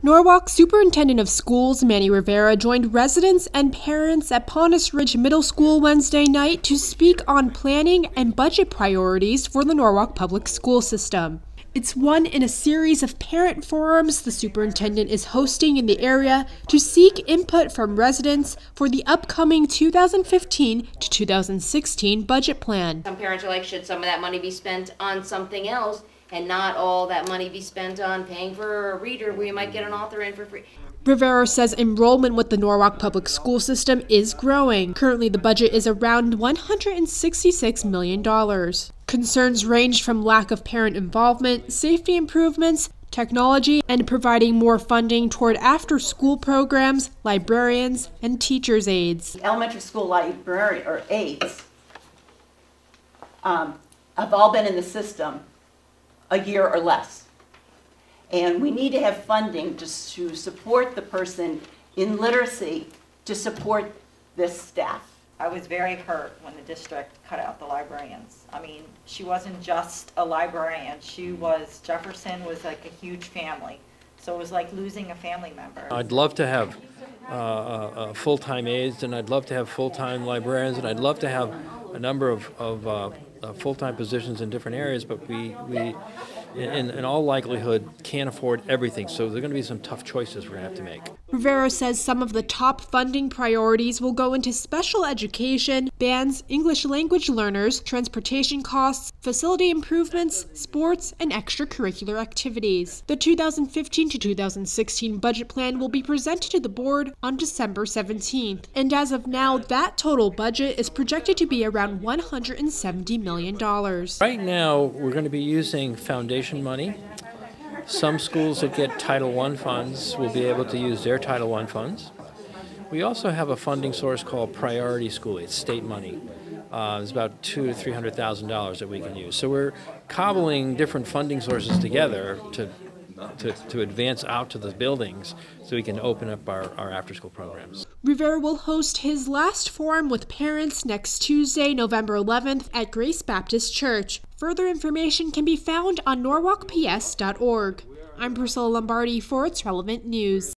Norwalk Superintendent of Schools Manny Rivera joined residents and parents at Ponus Ridge Middle School Wednesday night to speak on planning and budget priorities for the Norwalk Public School System. It's one in a series of parent forums the superintendent is hosting in the area to seek input from residents for the upcoming 2015 to 2016 budget plan. Some parents are like, should some of that money be spent on something else? And not all that money be spent on paying for a reader where you might get an author in for free. Rivera says enrollment with the Norwalk Public School System is growing. Currently, the budget is around $166 million. Concerns range from lack of parent involvement, safety improvements, technology, and providing more funding toward after-school programs, librarians, and teachers' aides. Elementary school librarians or aides have all been in the system a year or less. And we need to have funding just to support the person in literacy to support this staff. I was very hurt when the district cut out the librarians. I mean, she wasn't just a librarian. Jefferson was like a huge family. So it was like losing a family member. I'd love to have full-time aides, and I'd love to have full-time librarians, and I'd love to have a number of full-time positions in different areas, but we in all likelihood can't afford everything, so there are going to be some tough choices we're going to have to make. Rivera says some of the top funding priorities will go into special education, bans, English language learners, transportation costs, facility improvements, sports, and extracurricular activities. The 2015 to 2016 budget plan will be presented to the board on December 17th, and as of now, that total budget is projected to be around $170 million. Right now, we're going to be using foundation money. Some schools that get Title I funds will be able to use their Title I funds. We also have a funding source called Priority School Aid. It's state money. It's about $200,000 to $300,000 that we can use. So we're cobbling different funding sources together to advance out to the buildings so we can open up our after-school programs. Rivera will host his last forum with parents next Tuesday, November 11th at Grace Baptist Church. Further information can be found on norwalkps.org. I'm Priscilla Lombardi for It's Relevant News.